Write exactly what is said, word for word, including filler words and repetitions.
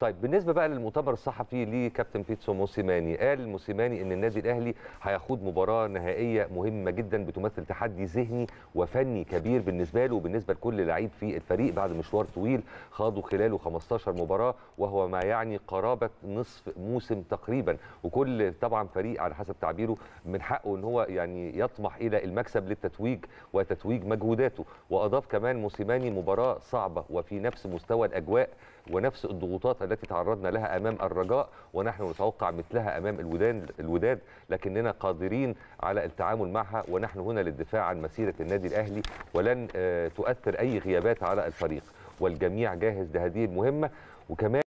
طيب بالنسبه بقى للمؤتمر الصحفي لكابتن بيتسو موسيماني، قال موسيماني ان النادي الاهلي هيخوض مباراه نهائيه مهمه جدا بتمثل تحدي ذهني وفني كبير بالنسبه له وبالنسبه لكل لعيب في الفريق بعد مشوار طويل خاضوا خلاله خمستاشر مباراه، وهو ما يعني قرابه نصف موسم تقريبا، وكل طبعا فريق على حسب تعبيره من حقه ان هو يعني يطمح الى المكسب للتتويج وتتويج مجهوداته. واضاف كمان موسيماني مباراه صعبه وفي نفس مستوى الاجواء ونفس الضغوطات التي تعرضنا لها امام الرجاء، ونحن نتوقع مثلها امام الوداد، لكننا قادرين على التعامل معها، ونحن هنا للدفاع عن مسيره النادي الاهلي ولن تؤثر اي غيابات على الفريق، والجميع جاهز لهذه المهمه. وكمان